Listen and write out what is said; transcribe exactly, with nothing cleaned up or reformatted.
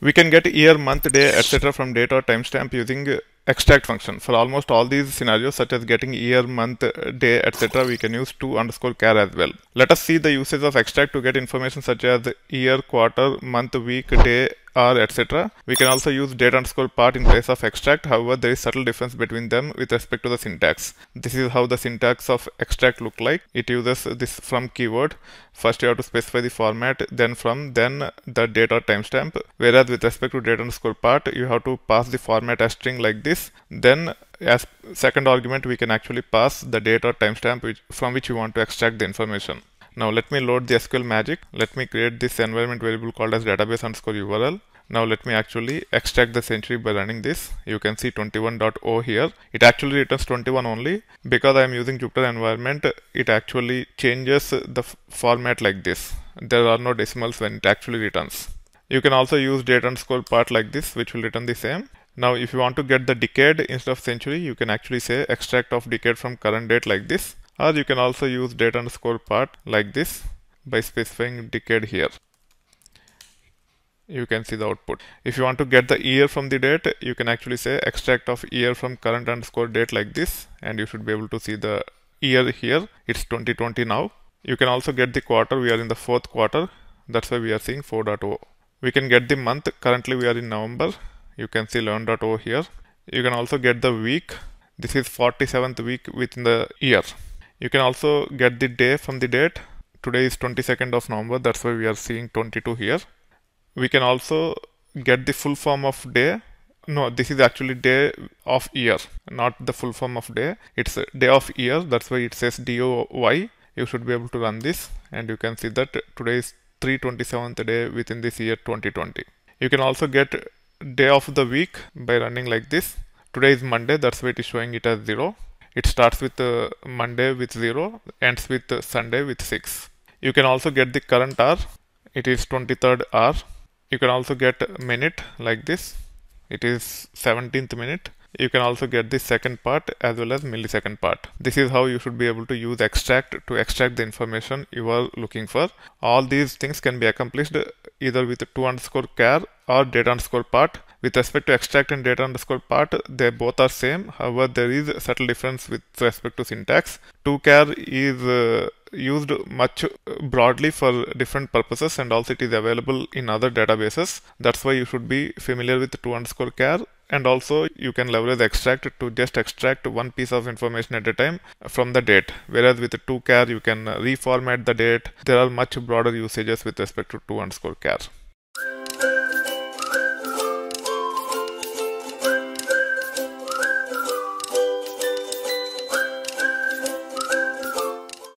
We can get year, month, day, et cetera from date or timestamp using extract function. For almost all these scenarios, such as getting year, month, day, et cetera, we can use to underscore char as well. Let us see the usage of extract to get information such as year, quarter, month, week, day, hour, et cetera. We can also use date underscore part in place of extract. However, there is subtle difference between them with respect to the syntax. This is how the syntax of extract look like. It uses this from keyword. First, you have to specify the format, then from, then the date or timestamp. Whereas with respect to date underscore part, you have to pass the format as string like this. Then as second argument, we can actually pass the date or timestamp which, from which you want to extract the information. Now let me load the S Q L magic. Let me create this environment variable called as database underscore U R L. Now let me actually extract the century by running this. You can see twenty-one dot zero here. It actually returns twenty-one only. Because I am using Jupyter environment, it actually changes the format like this. There are no decimals when it actually returns. You can also use date underscore part like this, which will return the same. Now if you want to get the decade instead of century, you can actually say extract of decade from current date like this. Or you can also use date underscore part like this by specifying decade here. You can see the output. If you want to get the year from the date, you can actually say extract of year from current underscore date like this, and you should be able to see the year here. It's twenty twenty now. You can also get the quarter. We are in the fourth quarter. That's why we are seeing four dot zero. We can get the month. Currently we are in November. You can see eleven dot zero here. You can also get the week. This is forty-seventh week within the year. You can also get the day from the date. Today is twenty-second of November, that's why we are seeing twenty-two here. We can also get the full form of day. No, this is actually day of year, not the full form of day. It's day of year, that's why it says D O Y. You should be able to run this, and you can see that today is three hundred twenty-seventh day within this year twenty twenty. You can also get day of the week by running like this. Today is Monday, that's why it is showing it as zero. It starts with uh, Monday with zero, ends with uh, Sunday with six. You can also get the current hour. It is twenty-third hour. You can also get minute like this. It is seventeenth minute. You can also get the second part as well as millisecond part. This is how you should be able to use extract to extract the information you are looking for. All these things can be accomplished either with to underscore char or date underscore part. With respect to extract and data underscore part, they both are same. However, there is a subtle difference with respect to syntax. To char is uh, used much broadly for different purposes, and also it is available in other databases. That's why you should be familiar with to underscore char. And also you can leverage extract to just extract one piece of information at a time from the date. Whereas with the to char, you can reformat the date. There are much broader usages with respect to to underscore char.